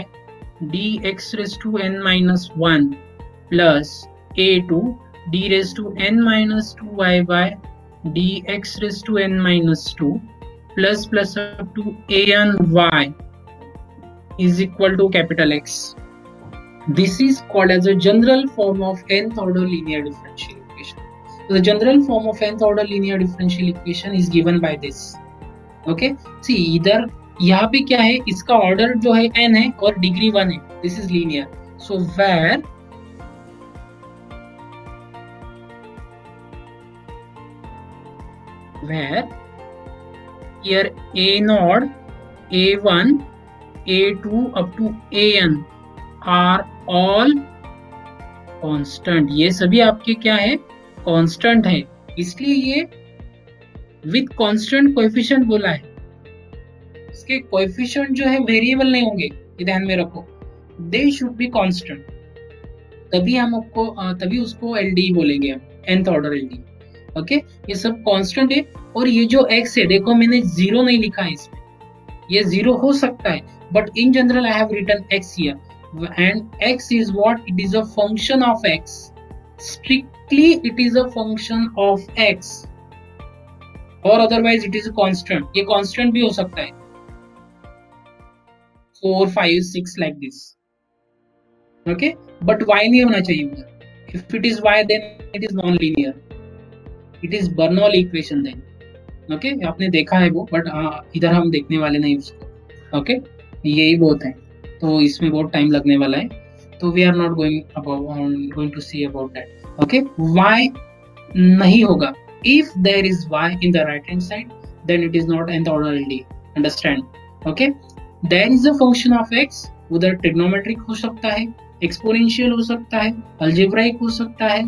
dx raised to n minus 1 plus a2 d raised to n minus 2 y by dx raised to n minus 2 plus up to an y is equal to capital X. This is called as a general form of nth order linear differential equation. So the general form of nth order linear differential equation is given by this. Okay, see, either यहाँ पे क्या है, इसका ऑर्डर जो है n है और डिग्री 1 है, this is linear. So where here a naught a1 a2 up to an are all constant, ये सभी आपके क्या है, कॉन्स्टेंट है, इसलिए ये विथ कॉन्स्टेंट कोएफिशिएंट बोला है, इसके कोएफिशिएंट जो है वेरिएबल नहीं होंगे, ये ध्यान में रखो, दे शुड बी कॉन्स्टेंट, तभी हम आपको तभी उसको एलडी बोलेंगे हम, nth ऑर्डर एलडी, ओके। ये सब कांस्टेंट है और ये जो x है, देखो मैंने जीरो नहीं लिखा है इसमें, ये जीरो हो सकता है, but in general I have written x here and x is what, it is a function of x, strictly it is a function of x और अदरवाइज इट इज कांस्टेंट, ये कांस्टेंट भी हो सकता है 4, 5, 6 like this, okay, but y नहीं होना चाहिए उधर, if it is y then it is non-linear, it is Bernoulli equation then, okay, आपने देखा है वो, but इधर हम देखने वाले नहीं उसको, okay, यही बहुत है, तो इसमें बहुत टाइम लगने वाला है, तो we are not going to see about that, okay, y नहीं होगा, if there is y in the right hand side then it is not nth order LDE, understand, okay। There is a function of x, उधर ट्रिग्नोमेट्रिक हो सकता है, एक्सपोनेंशियल हो सकता है, अलजेब्राइक हो सकता है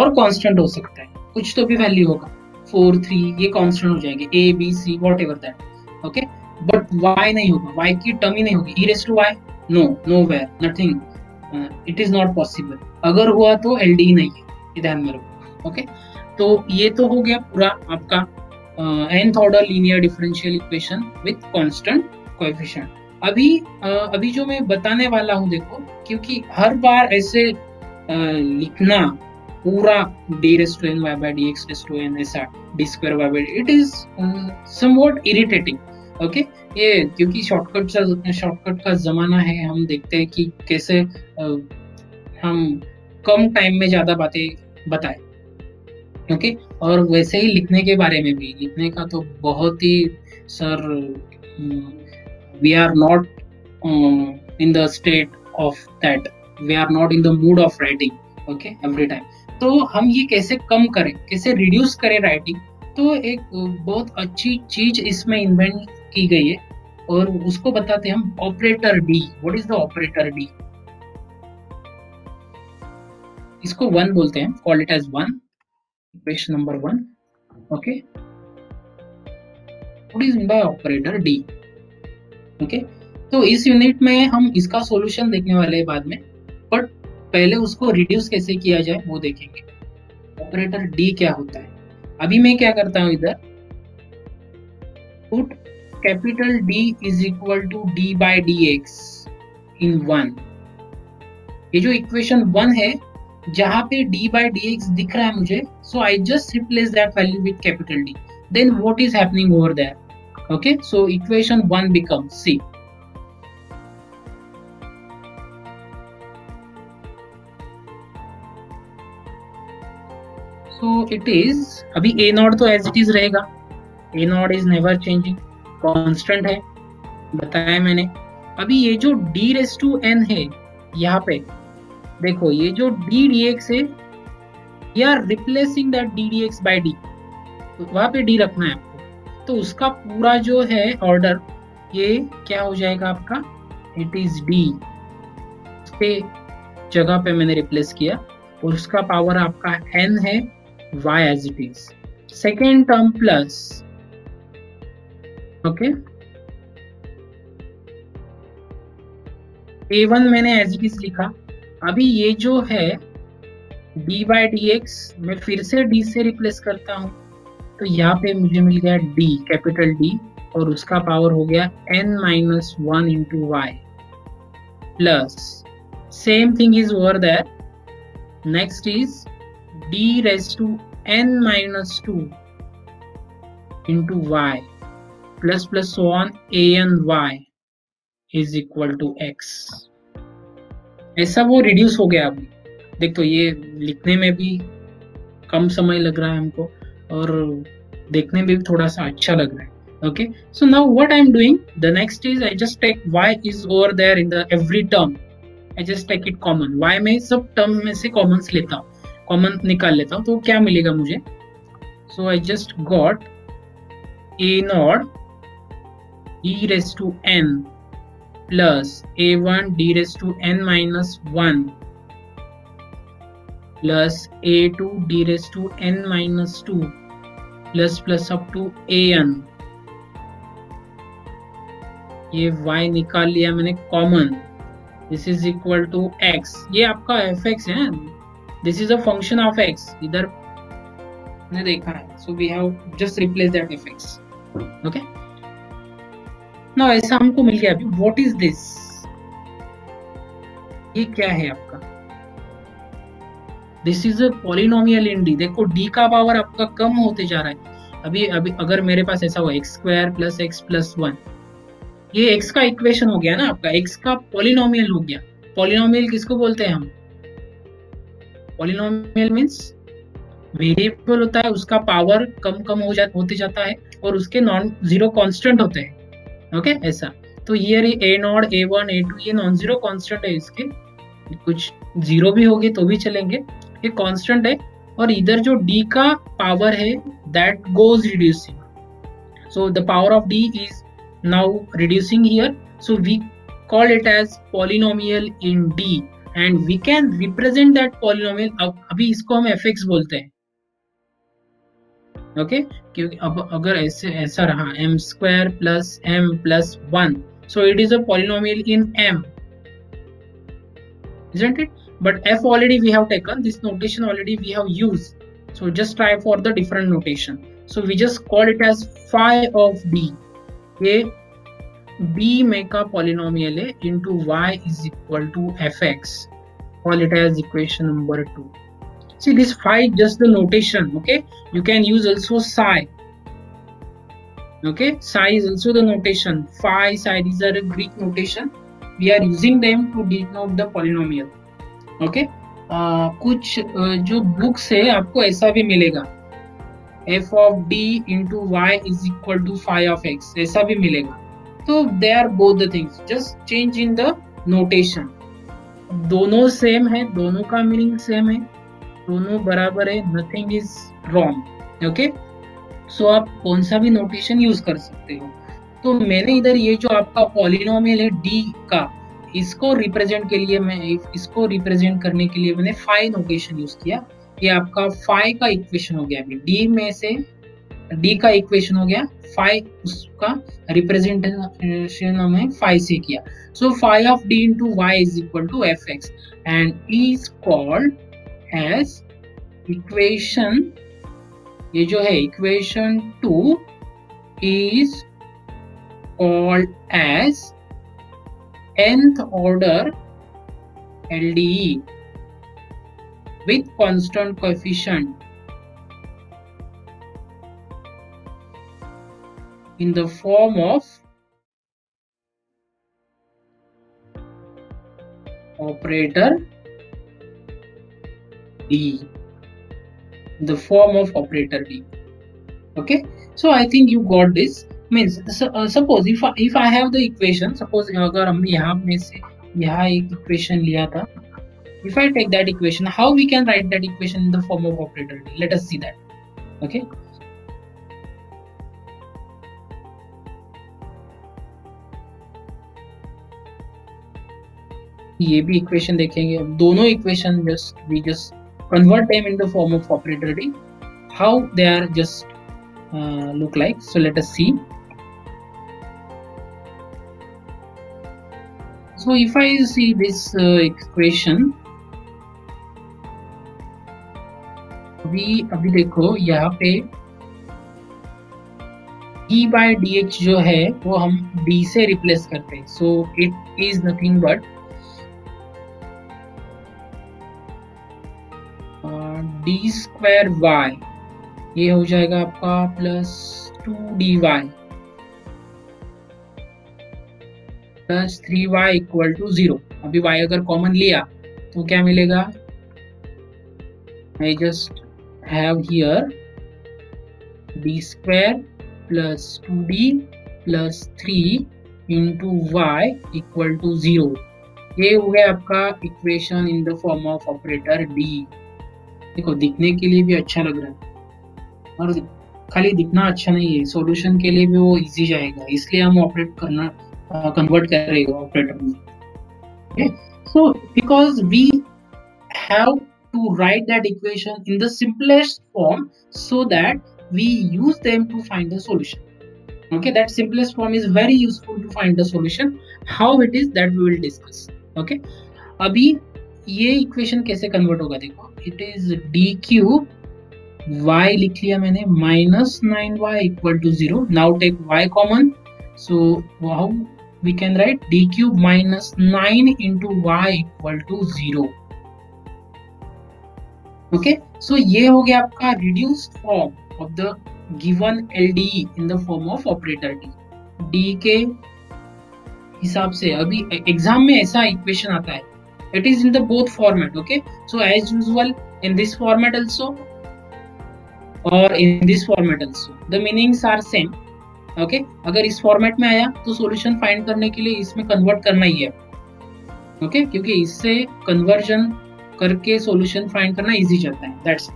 और कांस्टेंट हो सकता है, कुछ तो भी वैल्यू होगा, 4, 3 ये कांस्टेंट हो जाएंगे, a b c whatever that, okay. But y नहीं होगा, y की टर्म ही नहीं होगी, e to y no, nowhere, nothing, it is not possible, अगर हुआ तो LDE नहीं है, ध्यान में रखो, ओके। तो ये तो हो गया पूरा आपका nth order linear differential equation with constant coefficient. अभी जो मैं बताने वाला हूं, देखो, क्योंकि हर बार ऐसे लिखना पूरा d raised to n y by dx raised to n ऐसा d square y by it is somewhat irritating, okay. ये क्योंकि शॉर्टकट का जमाना है, हम देखते हैं कि कैसे हम कम टाइम में ज्यादा बातें बताएं, ओके। और वैसे ही लिखने के बारे में भी, लिखने का तो बहुत ही sir, we are not in the state of that, we are not in the mood of writing, okay, every time। तो हम ये कैसे कम करें, कैसे रिड्यूस करें राइटिंग, तो एक बहुत अच्छी चीज इसमें इन्वेंट की गई है और उसको बताते हैं हम, operator D. What is the operator D? इसको 1 बोलते हैं, call it as 1, equation number 1, Okay. What is meant by operator D? Okay. तो इस यूनिट में हम इसका सॉल्यूशन देखने वाले हैं बाद में, बट पहले उसको रिड्यूस कैसे किया जाए वो देखेंगे। ऑपरेटर D क्या होता है? अभी मैं क्या करता हूँ इधर, put capital D is equal to D by d x in one. ये जो इक्वेशन वन है जहाँ पे d by dx दिख रहा है मुझे, so I just replace that value with capital D. Then what is happening over there? Okay, so equation one becomes C. So it is अभी a naught तो as it is रहेगा, a naught is never changing, constant है, बताया मैंने। अभी ये जो d raise to n है यहाँ पे देखो, ये जो डी डी एक्स है you are replacing that d d x by d, वहां पे डी रखना है आपको, तो उसका पूरा जो है ऑर्डर ये क्या हो जाएगा आपका, इट इज डी। उसके जगह पे मैंने रिप्लेस किया और उसका पावर आपका एन है, y as it is second term plus. Okay, a one मैंने एज इट इज लिखा। अभी ये जो है डी बाई डी एक्स, मैं फिर से डी से रिप्लेस करता हूँ तो यहाँ पे मुझे मिल गया डी कैपिटल डी और उसका पावर हो गया n minus one into y plus same thing is over there. Next is d raise to n minus two into y plus plus so on a n y is equal to x. ऐसा वो रिड्यूस हो गया। अभी देखो ये लिखने में भी कम समय लग रहा है हमको और देखने में भी थोड़ा सा अच्छा लग रहा है। Okay, so now what I am doing, the next is I just take y is over there in the every term, I just take it common. Y में सब टर्म में से कॉमन्स लेता हूँ, कॉमन निकाल लेता हूँ तो क्या मिलेगा मुझे, so I just got a naught e raise to n plus a one d raise to n minus one plus a two d raise to n minus two plus plus up to a n. ये y निकाल लिया मैंने common, this is equal to x। ये आपका एफ एक्स है, this is a function of x, इधर ने देखा है, so we have just replace that F x. Okay, ना ऐसा हमको मिल गया। अभी व्हाट इज दिस, ये क्या है आपका, this is a polynomial in d. देखो डी का पावर आपका कम होते जा रहा है। अभी अगर मेरे पास ऐसा हो x square plus x plus one, ये एक्स का इक्वेशन हो गया ना आपका, एक्स का पॉलिनोमियल हो गया। पॉलिनोमियल किसको बोलते हैं हम, पॉलिनोमियल मीन्स वेरिएबल होता है उसका पावर कम कम होते जाता है और उसके नॉन जीरो कॉन्स्टेंट होते हैं। ओके ऐसा तो ये a naught a one a two ये नॉन जीरो कॉन्स्टेंट है, इसके कुछ जीरो भी होगी तो भी चलेंगे, ये कॉन्स्टेंट है। और इधर जो डी का पावर है that goes reducing, so the power of D is now reducing here, so we call it as polynomial in D and we can represent that polynomial. अभी इसको हम एफ एक्स बोलते हैं। ओके क्योंकि अब अगर ऐसा रहा M square plus M plus one, so it is a polynomial in M, isn't it? But f already we have taken, this notation already we have used, so just try for the different notation. So we just call it as phi of b, ये b में का पॉलिनोमियल है into y is equal to fx, call it as equation number 2. See this phi just the notation, okay? You can use also psi. Okay, psi is also the notation. Phi, psi, these are a Greek notation. We are using them to denote the polynomial. Okay, कुछ जो books है आपको ऐसा भी मिलेगा, f of d into y is equal to phi of x, ऐसा भी मिलेगा। तो they are both the things. Just change in the notation. दोनों सेम है, दोनों का मीनिंग सेम है, दोनों बराबर है, nothing is wrong. Okay, so आप कौन सा भी नोटेशन यूज कर सकते हो। तो मैंने इधर ये जो आपका पॉलिनोमियल है डी का, इसको रिप्रेजेंट के लिए मैंने फाई नोटेशन यूज किया। ये आपका फाई का इक्वेशन हो गया। अभी डी में से डी का इक्वेशन हो गया फाई, उसका रिप्रेजेंटेशन हमने फाई से किया. So phi of D into y is equal to F x and is called as equation. ये जो है equation two is called as nth order LDE with constant coefficient in the form of operator D. Okay, so I think you got this. Means suppose if I have the equation, suppose अगर हमने यहाँ में से यहाँ एक इक्वेशन लिया था, if I take that equation, how we can write that equation in the form of operator D? Let us see that. Okay. ये भी इक्वेशन देखेंगे. अब दोनों equation we just convert them in the form of operator D. How they are just look like? So let us see. So if I see this equation, अभी देखो यहाँ पे d by dx जो है वो हम d से रिप्लेस करते हैं. So it is nothing but d square y, ये हो जाएगा आपका plus 2dy plus 3y equal to 0. अभी y अगर कॉमन लिया तो क्या मिलेगा? I just have here d square plus 2d plus 3 into y equal to 0. ये हो गया आपका equation in the form of operator d. देखो दिखने के लिए भी अच्छा लग रहा है और खाली दिखना अच्छा नहीं है, सॉल्यूशन के लिए भी वो इजी जाएगा, इसलिए हम ऑपरेट करना convert करेगा operator में. Okay, so because we have to write that equation in the simplest form so that we use them to find the solution. Okay, that simplest form is very useful to find the solution. How it is that we will discuss. Okay, अभी ये equation कैसे convert होगा देखो. It is dq y लिख लिया मैंने minus 9y equal to 0. Now take y common. So how we can write d cube minus 9 into y equal to 0. Okay, so ये हो गया आपका reduced form of the given LDE in the form of operator D. D के हिसाब से अभी एग्जाम में ऐसा इक्वेशन आता है. It is in the both format. Okay, so as usual in this format also or in this format also the meanings are same. Okay अगर इस फॉर्मेट में आया तो सॉल्यूशन फाइंड करने के लिए इसमें कन्वर्ट करना ही है. ओके क्योंकि इससे कन्वर्जन करके सॉल्यूशन फाइंड करना इजी जाता है. That's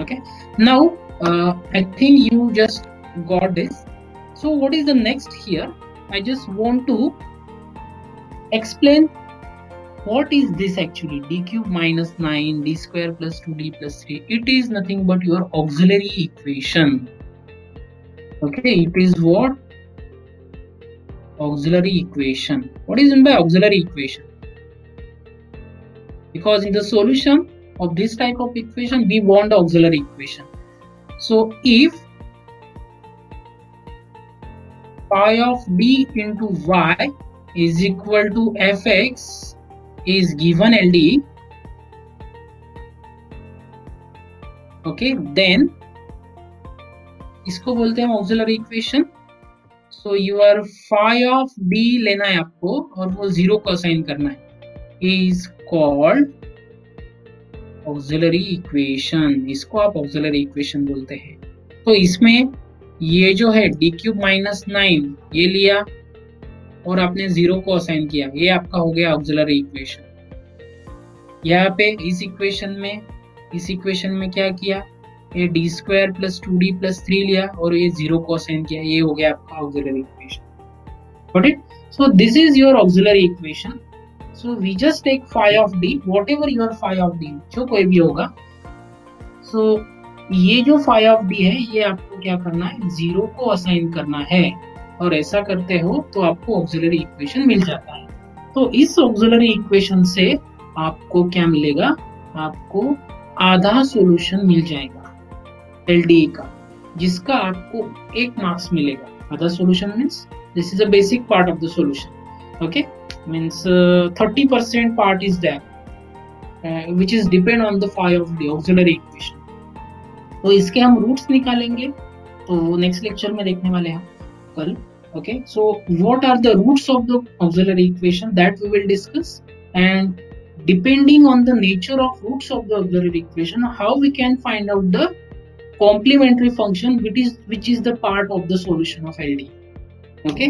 okay. Now Now I think you just got this. So what is the next here? I just want to explain what is this actually, d cube minus 9, d square plus 2d plus 3. It is nothing but your auxiliary equation. Okay, it is what? Auxiliary equation. What is meant by auxiliary equation? Because in the solution of this type of equation, we want the auxiliary equation. So, if phi of d into y is equal to fx is given LDE, okay, then इसको बोलते हैं auxiliary equation. So your phi of D लेना है आपको और वो जीरो को असाइन करना है. Is called auxiliary equation. इसको आप ऑक्सिलरी इक्वेशन बोलते हैं. तो इसमें ये जो है डी क्यूब माइनस 9 ये लिया और आपने जीरो को असाइन किया, ये आपका हो गया ऑक्सिलरी इक्वेशन. यहाँ पे इस इक्वेशन में क्या किया? ये D square plus 2d plus 3 लिया और ये जीरो को असाइन किया, ये हो गया आपका auxiliary equation. Got it? So this is your auxiliary equation. So we just take phi of D, whatever your phi of D जो कोई भी होगा. सो ये जो फाई ऑफ डी है ये आपको क्या करना है, जीरो को असाइन करना है, और ऐसा करते हो तो आपको ऑक्सिलरी इक्वेशन मिल जाता है। तो इस ऑक्सिलरी इक्वेशन से आपको क्या मिलेगा, आपको आधा सॉल्यूशन मिल जाएगा एलडीए का, जिसका आपको 1 मार्क्स मिलेगा। आधा solution means this is a basic part of the solution, okay, means 30% part is that which is depend on the phi of D auxiliary equation. तो इसके हम रूट्स निकालेंगे, तो नेक्स्ट लेक्चर में देखने वाले हैं कल, okay. So what are the roots of the auxiliary equation that we will discuss, and depending on the nature of roots of the auxiliary equation how we can find out the complementary function which is the part of the solution of LDA, okay,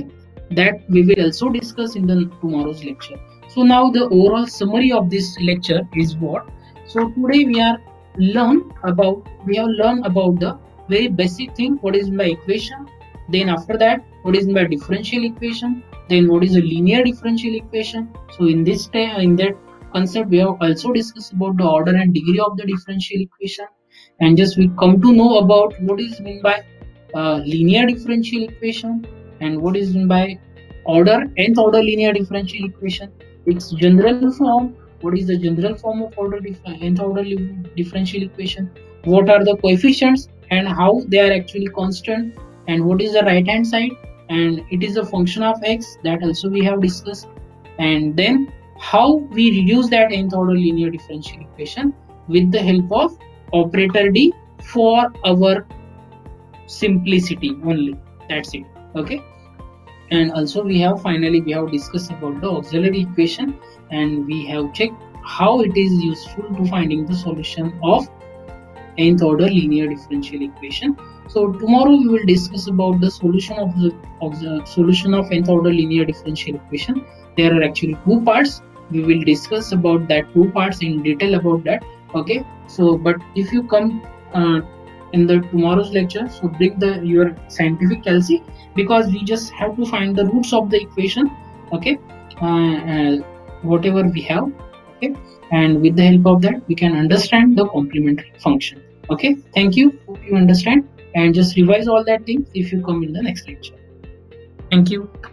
that we will also discuss in the tomorrow's lecture. So now the overall summary of this lecture is what, so today we have learned about the very basic thing, what is my equation, then after that what is my differential equation, then what is a linear differential equation. So in that concept we have also discussed about the order and degree of the differential equation, and just we come to know about what is meant by linear differential equation and what is meant by nth order linear differential equation, its general form, what is the general form of nth order differential equation, what are the coefficients and how they are actually constant, and what is the right hand side and it is a function of x, that also we have discussed, and then how we reduce that nth order linear differential equation with the help of operator d for our simplicity only, that's it, okay. And also we have discussed about the auxiliary equation, and we have checked how it is useful to finding the solution of nth order linear differential equation. So tomorrow we will discuss about the solution of nth order linear differential equation. There are actually 2 parts. We will discuss about that 2 parts in detail about that, okay. So but if you come in the tomorrow's lecture, so bring your scientific calci, because we just have to find the roots of the equation, okay, whatever we have, okay, and with the help of that we can understand the complementary function, okay. Thank you, hope you understand, and just revise all that things if you come in the next lecture. Thank you.